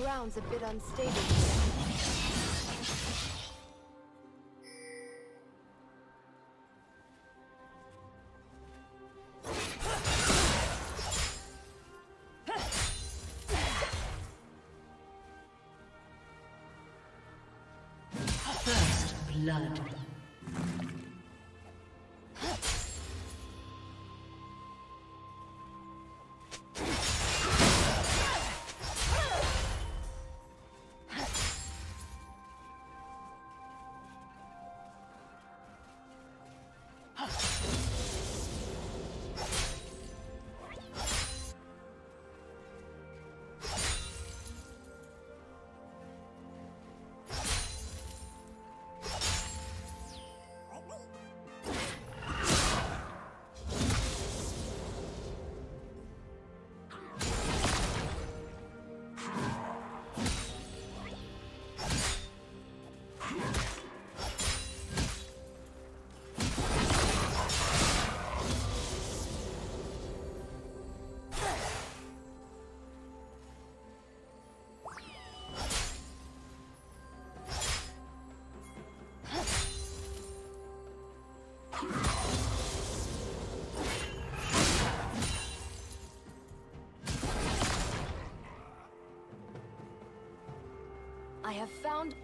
ground's a bit unstable. First blood. I have found...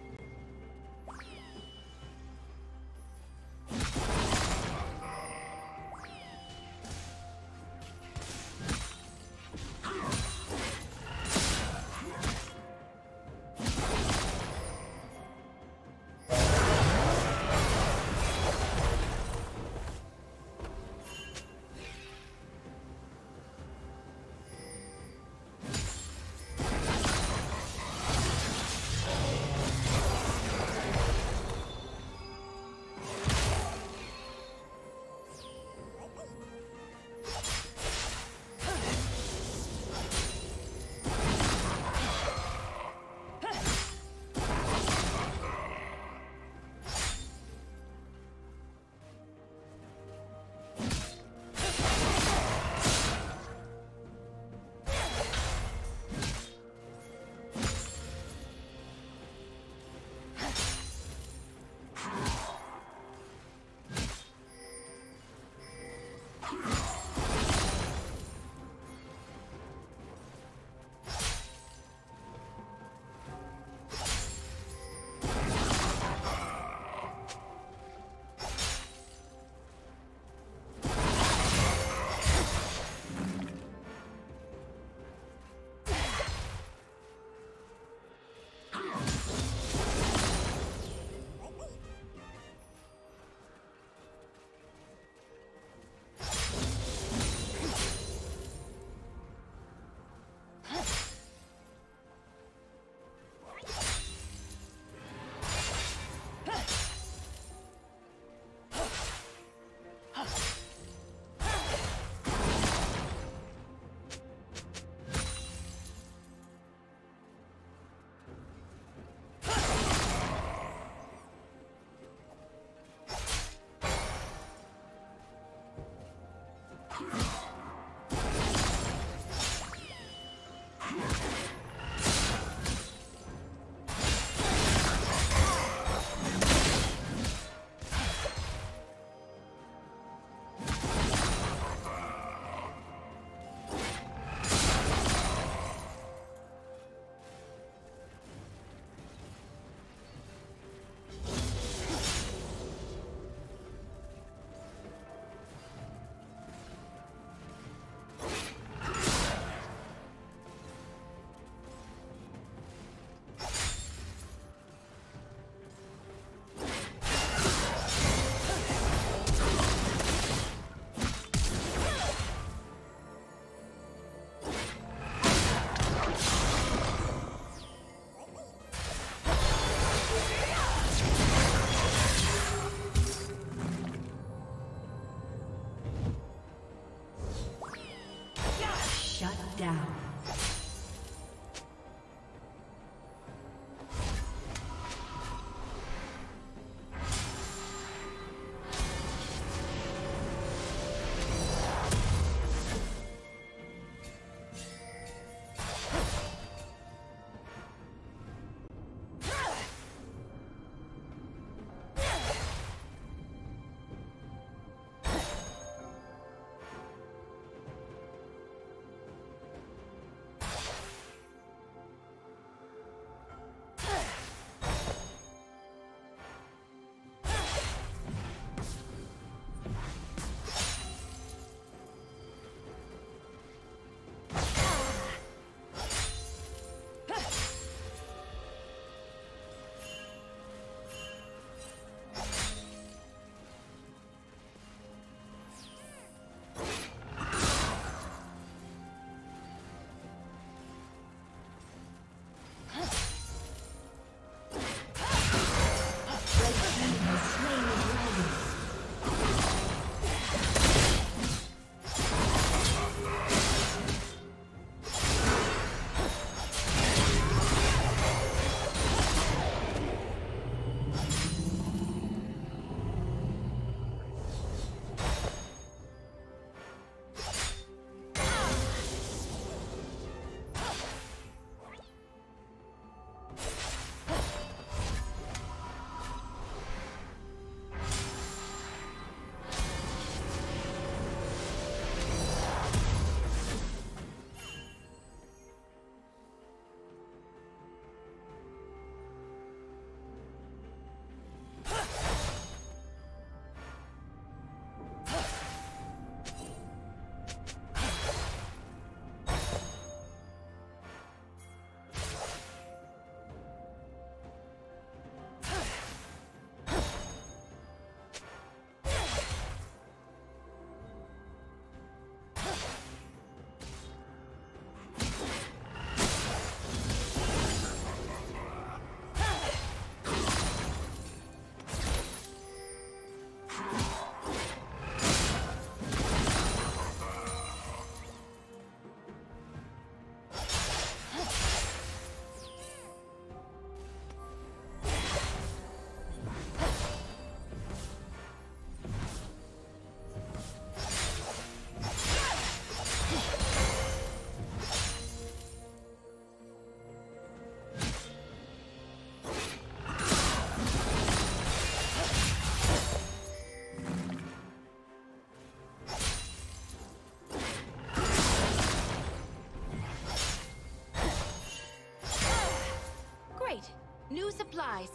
New supplies.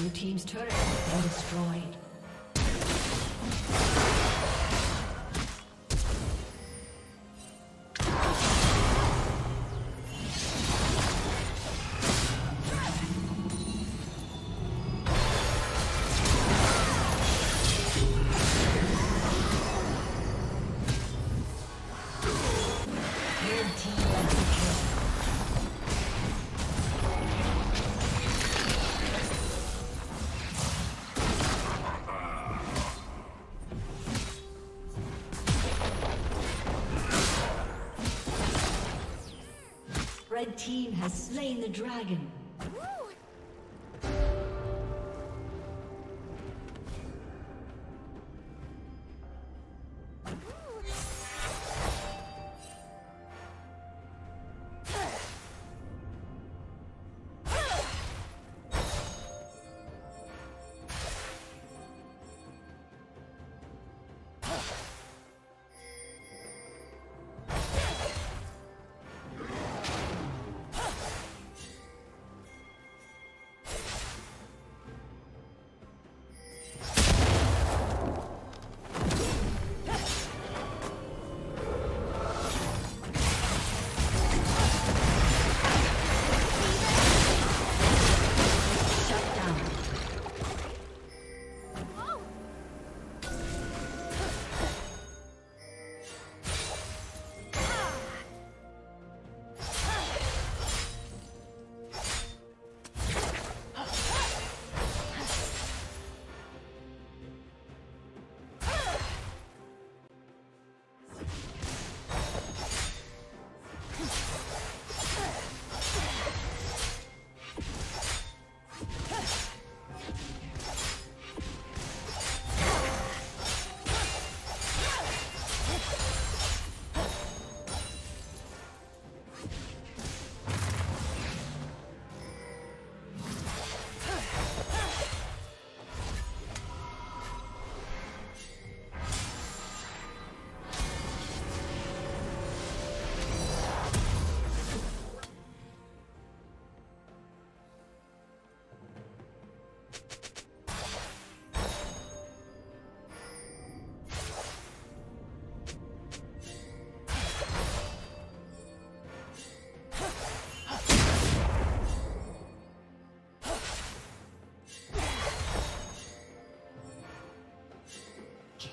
Your team's turret has been destroyed. Red team has slain the dragon.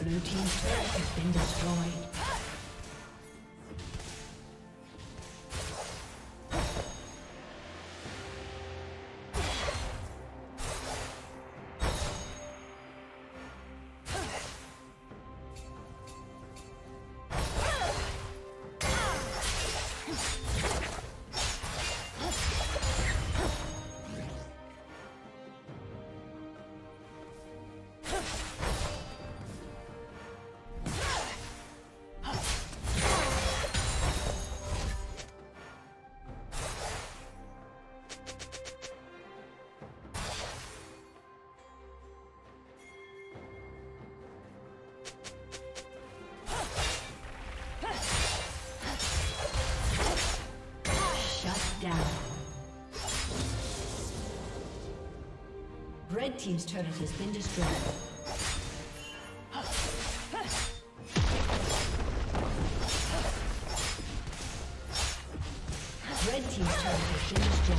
Blue team's turret has been destroyed. Red team's turret has been destroyed. Red team's turret has been destroyed.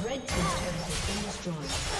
Red team's turret has been destroyed.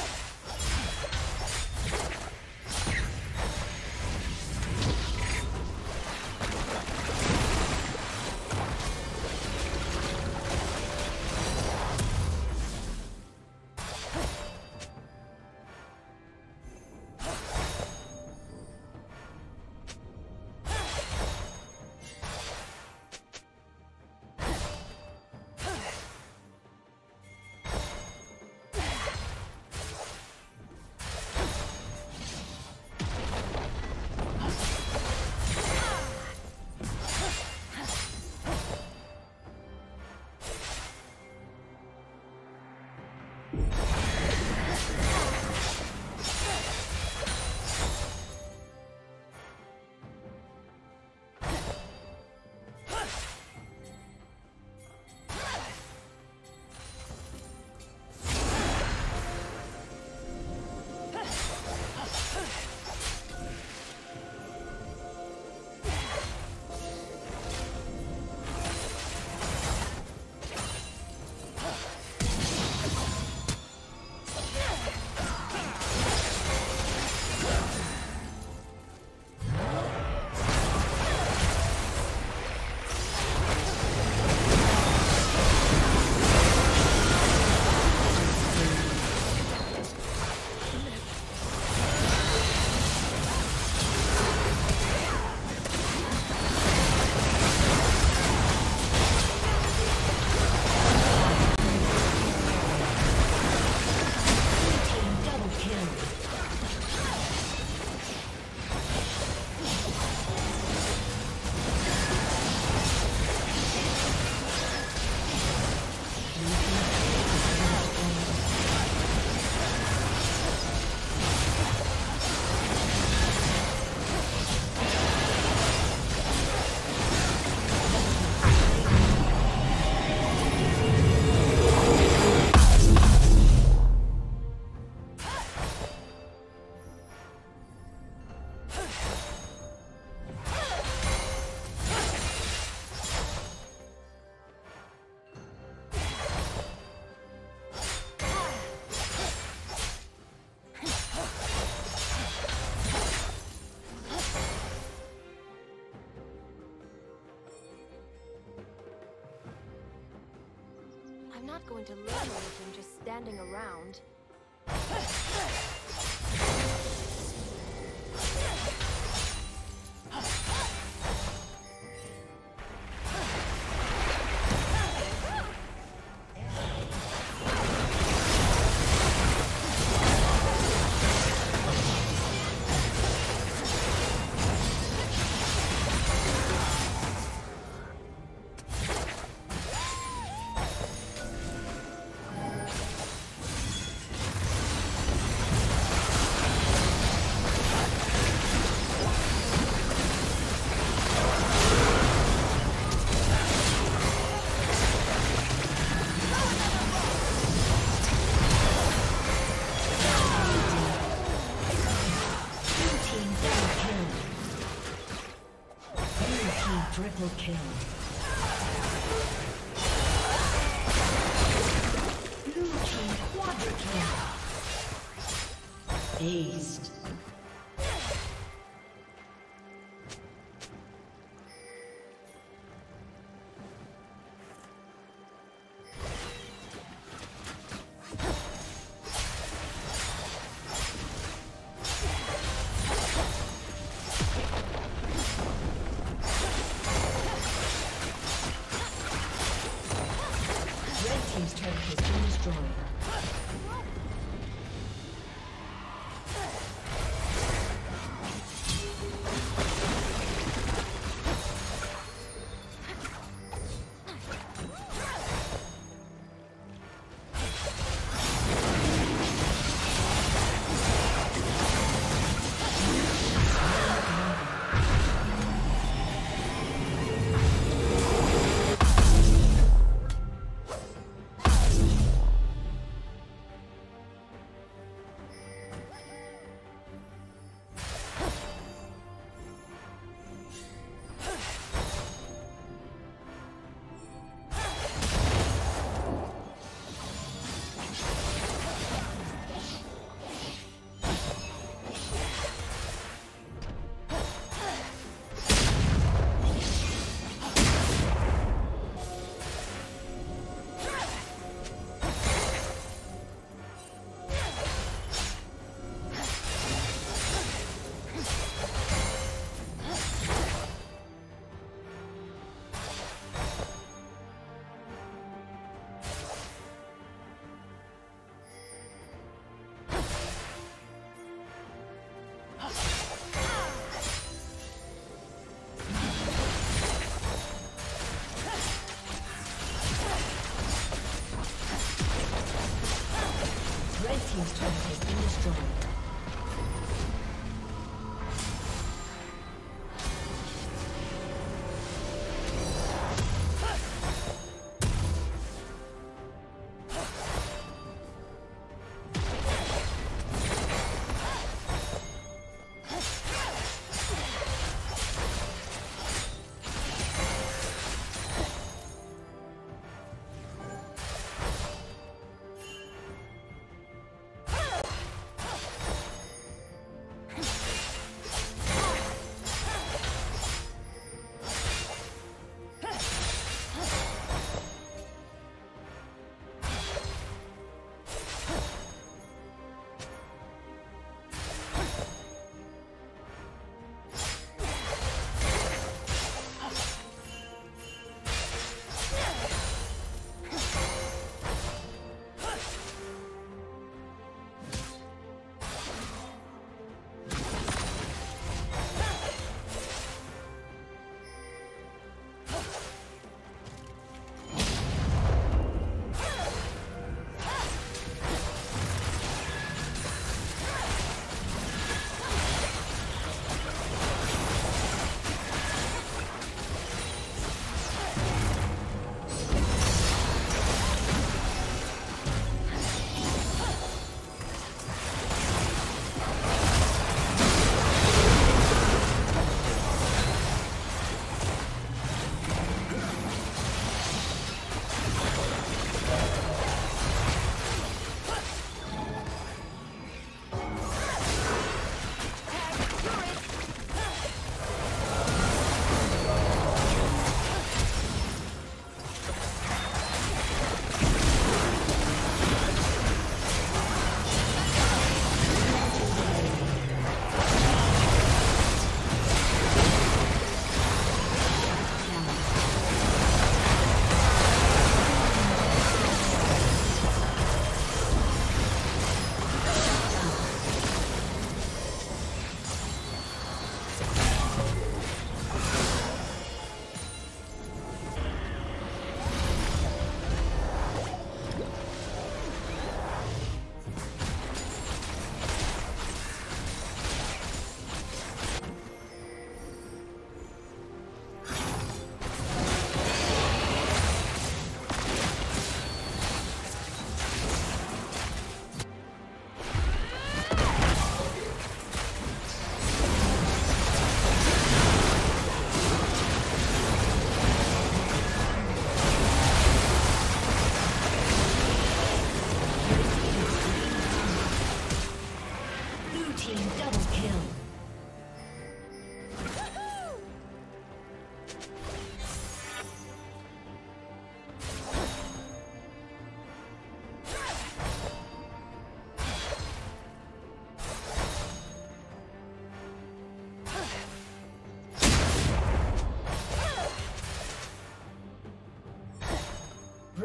not going to learn anything just standing around. Triple kill. Blue team quadra kill. Aced. Has been destroyed.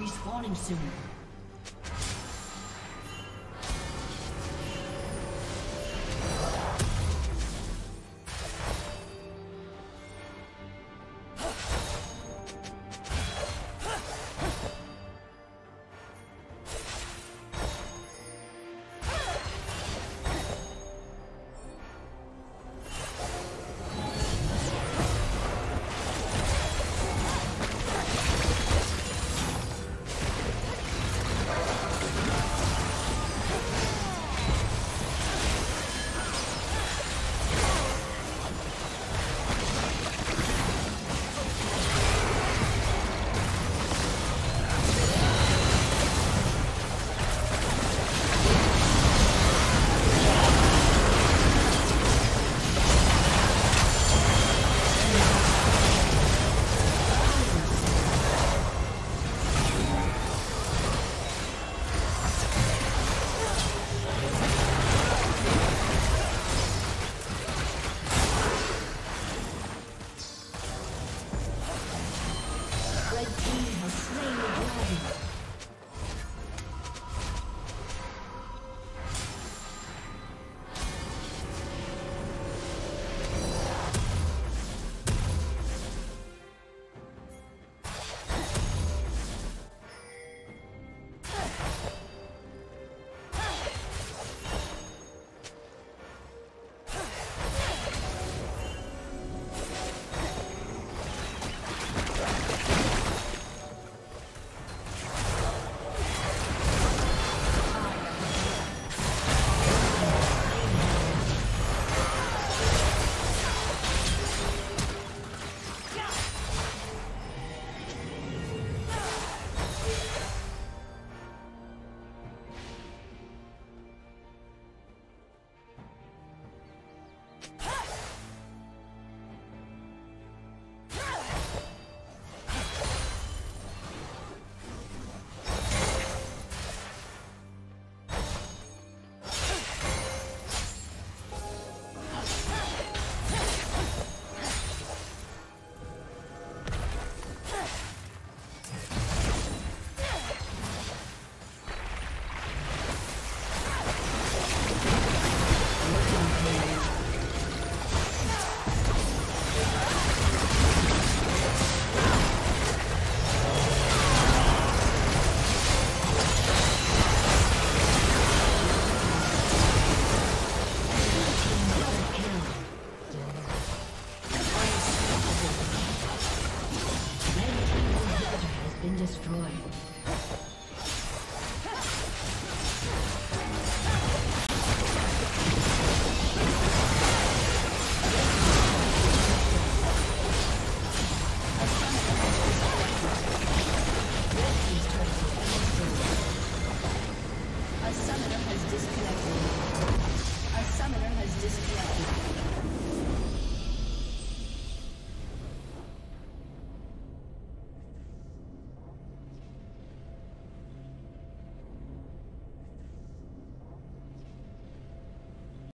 respawning soon. A summoner has disconnected.